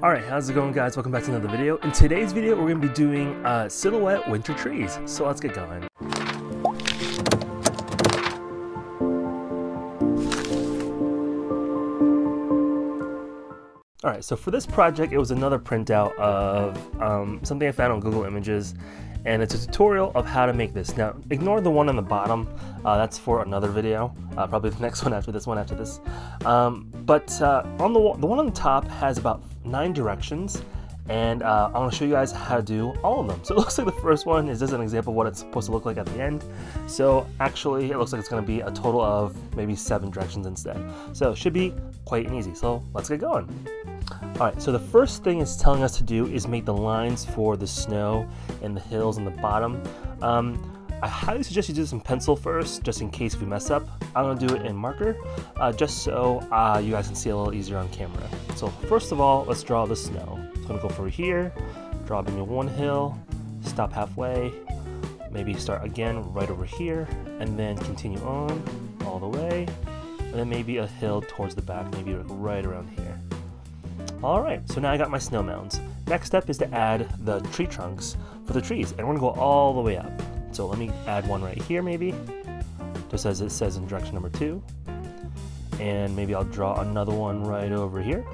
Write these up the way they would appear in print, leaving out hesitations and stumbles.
Alright, how's it going, guys? Welcome back to another video. In today's video, we're going to be doing silhouette winter trees. So let's get going. Alright, so for this project, it was another printout of something I found on Google Images. And it's a tutorial of how to make this. Now, ignore the one on the bottom. That's for another video, probably the next one after this one after this. But on the one on the top has about 9 directions, and I'm going to show you guys how to do all of them. So it looks like the first one is just an example of what it's supposed to look like at the end. So actually, it looks like it's going to be a total of maybe 7 directions instead. So it should be quite easy. So let's get going. Alright, so the first thing it's telling us to do is make the lines for the snow and the hills on the bottom. I highly suggest you do this in pencil first, just in case if you mess up. I'm going to do it in marker, just so you guys can see a little easier on camera. So first of all, let's draw the snow. So I'm going to go through here, draw maybe one hill, stop halfway, maybe start again right over here, and then continue on all the way, and then maybe a hill towards the back, maybe right around here. Alright, so now I got my snow mounds. Next step is to add the tree trunks for the trees, and we're going to go all the way up. So let me add one right here maybe, just as it says in direction number 2. And maybe I'll draw another one right over here.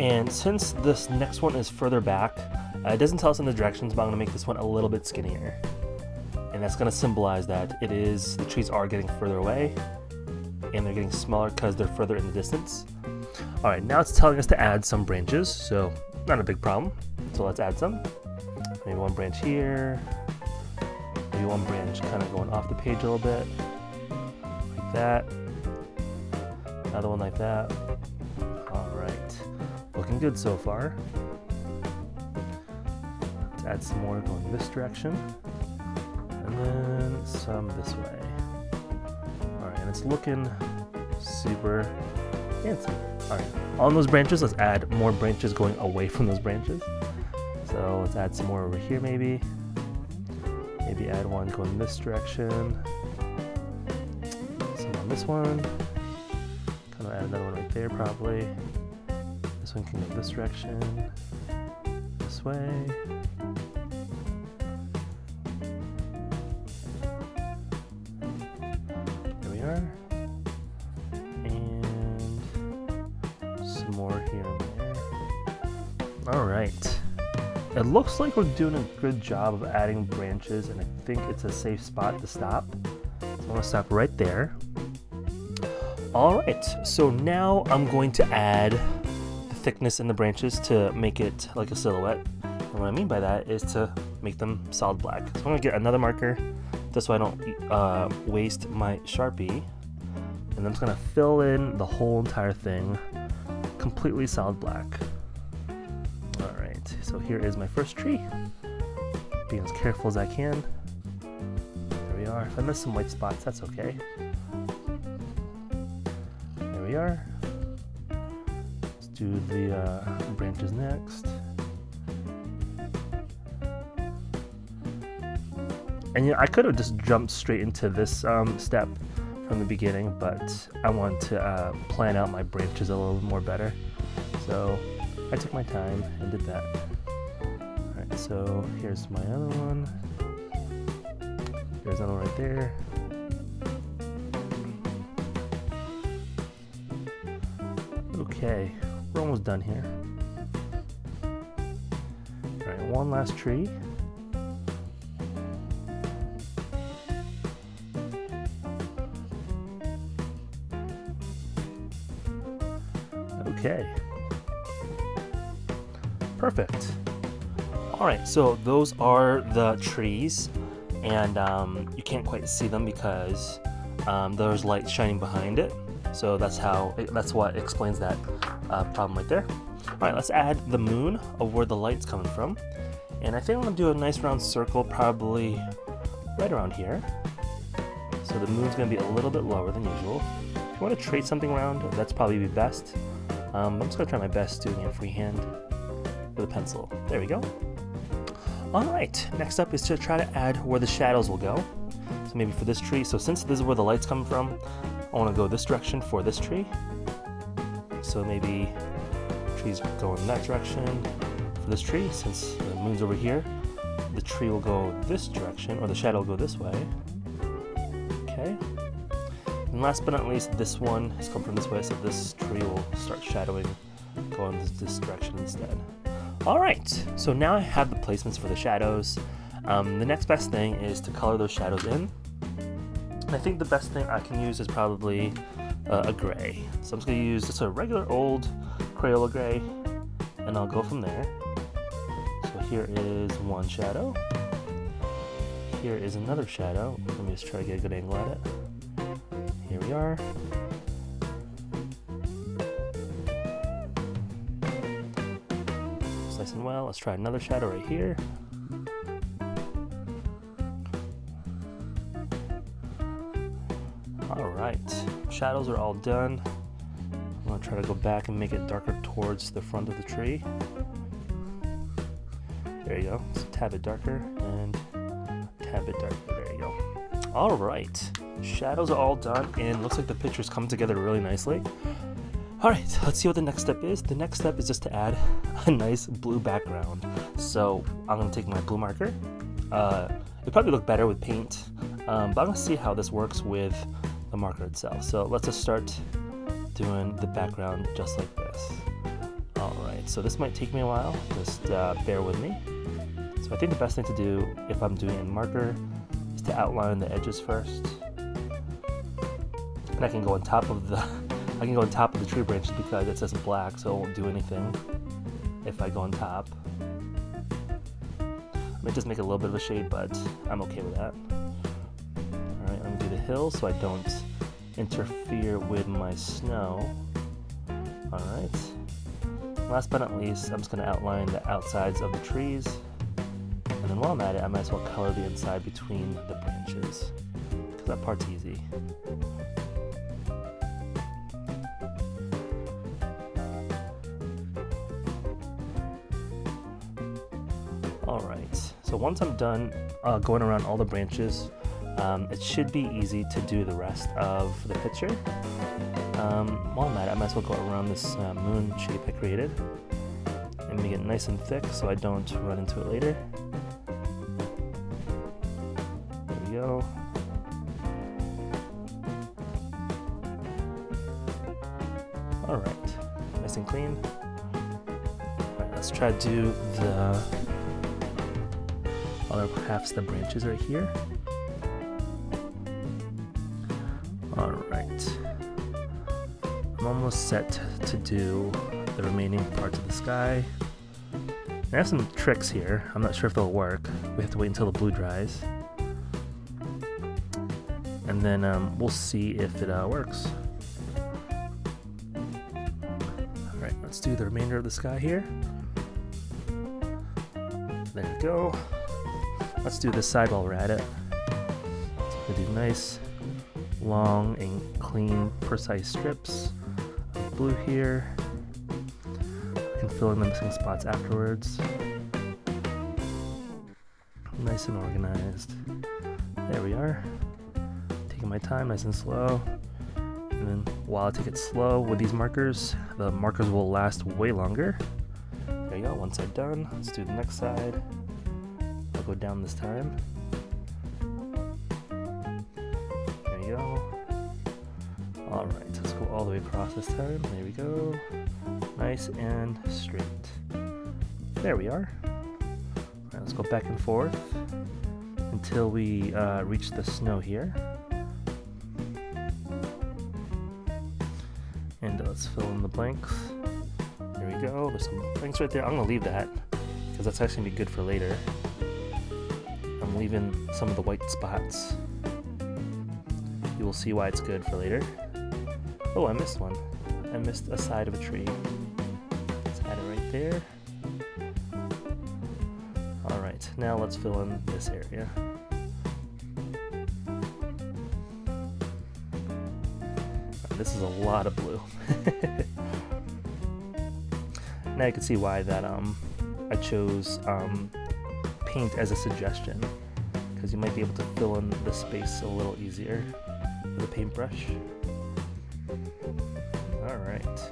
And since this next one is further back, it doesn't tell us in the directions, but I'm going to make this one a little bit skinnier. And that's going to symbolize that it is, the trees are getting further away, and they're getting smaller because they're further in the distance. All right, now it's telling us to add some branches, so not a big problem. So let's add some. Maybe one branch here, maybe one branch kind of going off the page a little bit, like that. Another one like that. All right, looking good so far. Let's add some more going this direction, and then some this way. And it's looking super fancy. All right, on those branches, let's add more branches going away from those branches. So let's add some more over here maybe. Maybe add one going this direction. Some on this one. Kind of add another one right there probably. This one can go this direction. This way. And some more here and there. Alright, it looks like we're doing a good job of adding branches, and I think it's a safe spot to stop. So I'm going to stop right there. Alright, so now I'm going to add the thickness in the branches to make it like a silhouette. And what I mean by that is to make them solid black. So I'm going to get another marker, just so I don't waste my Sharpie, and I'm just gonna fill in the whole entire thing completely solid black. All right, so here is my first tree, being as careful as I can. There we are. If I miss some white spots, that's okay. There we are. Let's do the branches next. And you know, I could have just jumped straight into this step from the beginning, but I want to plan out my branches a little more better. So I took my time and did that. All right, so here's my other one. There's another one right there. Okay, we're almost done here. All right, one last tree. Okay, perfect. All right, so those are the trees, and you can't quite see them because there's light shining behind it. So that's what explains that problem right there. All right, let's add the moon of where the light's coming from, and I think I'm gonna do a nice round circle, probably right around here. So the moon's gonna be a little bit lower than usual. If you want to trace something around, that's probably be best. I'm just going to try my best doing it freehand with a pencil. There we go. Alright, next up is to try to add where the shadows will go. So maybe for this tree, so since this is where the light's coming from, I want to go this direction for this tree. so maybe the trees go in that direction. For this tree, since the moon's over here, the tree will go this direction, or the shadow will go this way. Okay. And last but not least, this one has come from this way, so this tree will start shadowing, going this direction instead. Alright, so now I have the placements for the shadows. The next best thing is to color those shadows in. I think the best thing I can use is probably a gray. So I'm just going to use just a regular old Crayola gray, and I'll go from there. So here is one shadow. Here is another shadow. Let me just try to get a good angle at it. Here we are. It's nice and well. Let's try another shadow right here. Alright, shadows are all done. I'm going to try to go back and make it darker towards the front of the tree. There you go. Just tab it darker and tab it darker. There you go. Alright, shadows are all done and looks like the pictures come together really nicely. Alright, let's see what the next step is. The next step is just to add a nice blue background. So I'm going to take my blue marker. It'd probably look better with paint, but I'm going to see how this works with the marker itself. So let's just start doing the background just like this. Alright, so this might take me a while, just bear with me. So I think the best thing to do if I'm doing it in marker is to outline the edges first. And I can go on top of the tree branches because it says black, so it won't do anything if I go on top. I might just make a little bit of a shade, but I'm okay with that. Alright, I'm gonna do the hill so I don't interfere with my snow. Alright. Last but not least, I'm just gonna outline the outsides of the trees. And then while I'm at it, I might as well color the inside between the branches, because that part's easy. Alright, so once I'm done going around all the branches, it should be easy to do the rest of the picture. While I'm at it, I might as well go around this moon shape I created and make it nice and thick so I don't run into it later. There we go. Alright, nice and clean. Alright, let's try to do the other halves of the branches right here. Alright, I'm almost set to do the remaining parts of the sky. I have some tricks here, I'm not sure if they'll work. We have to wait until the blue dries. And then we'll see if it works. Alright, let's do the remainder of the sky here. There we go. Let's do this side while we're at it. So we'll do nice, long and clean, precise strips of blue here. I can fill in the missing spots afterwards. Nice and organized. There we are. Taking my time, nice and slow. And then while I take it slow with these markers, the markers will last way longer. There you go, one side done. Let's do the next side. I'll go down this time. Alright, let's go all the way across this time. There we go. Nice and straight. There we are. Alright, let's go back and forth until we reach the snow here. And let's fill in the blanks. There we go. There's some blanks right there. I'm going to leave that because that's actually going to be good for later. I'm leaving some of the white spots. You will see why it's good for later. Oh, I missed one. I missed a side of a tree. Let's add it right there. Alright, now let's fill in this area. This is a lot of blue. Now you can see why that I chose paint as a suggestion, because you might be able to fill in the space a little easier with a paintbrush. Alright,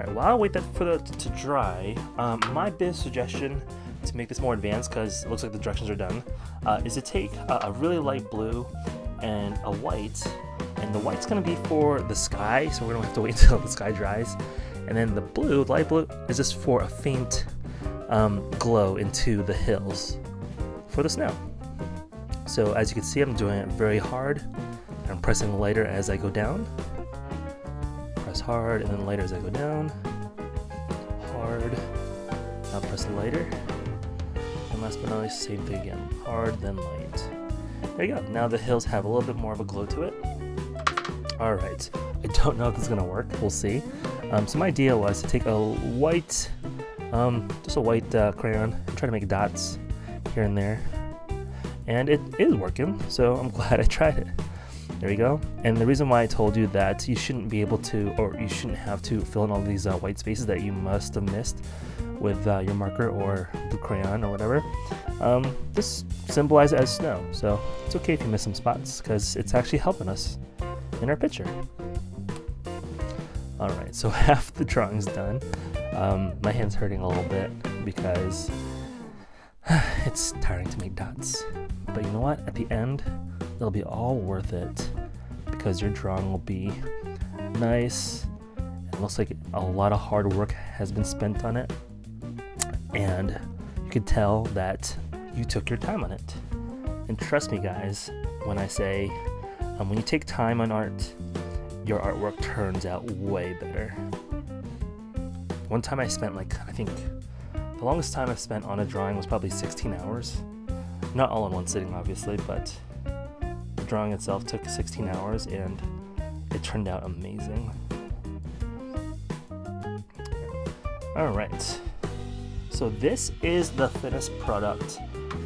Alright, while I wait that for that to dry, my best suggestion to make this more advanced, because it looks like the directions are done, is to take a really light blue and a white, and the white's going to be for the sky, so we don't have to wait until the sky dries, and then the blue, light blue, is just for a faint glow into the hills for the snow. So as you can see, I'm doing it very hard. I'm pressing lighter as I go down. Press hard and then lighter as I go down. Hard, now press lighter. And last but not least, same thing again. Hard, then light. There you go. Now the hills have a little bit more of a glow to it. Alright, I don't know if this is going to work. We'll see. So my idea was to take a white, just a white crayon and try to make dots here and there. And it is working, so I'm glad I tried it. There you go. And the reason why I told you that you shouldn't be able to, or you shouldn't have to fill in all these white spaces that you must have missed with your marker or the crayon or whatever, this symbolizes as snow. So it's okay if you miss some spots, because it's actually helping us in our picture. Alright, so half the drawing's done. My hand's hurting a little bit because it's tiring to make dots. But you know what? At the end, it'll be all worth it, because your drawing will be nice. It looks like a lot of hard work has been spent on it, and you can tell that you took your time on it. And trust me, guys, when I say when you take time on art, your artwork turns out way better. One time I spent, like, I think the longest time I spent on a drawing was probably 16 hours. Not all in one sitting, obviously, but drawing itself took 16 hours and it turned out amazing. Alright, so this is the finished product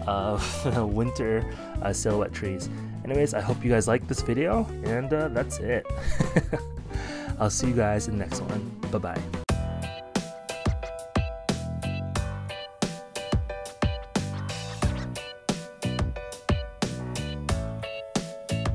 of winter silhouette trees. Anyways, I hope you guys liked this video, and that's it. I'll see you guys in the next one. Bye bye.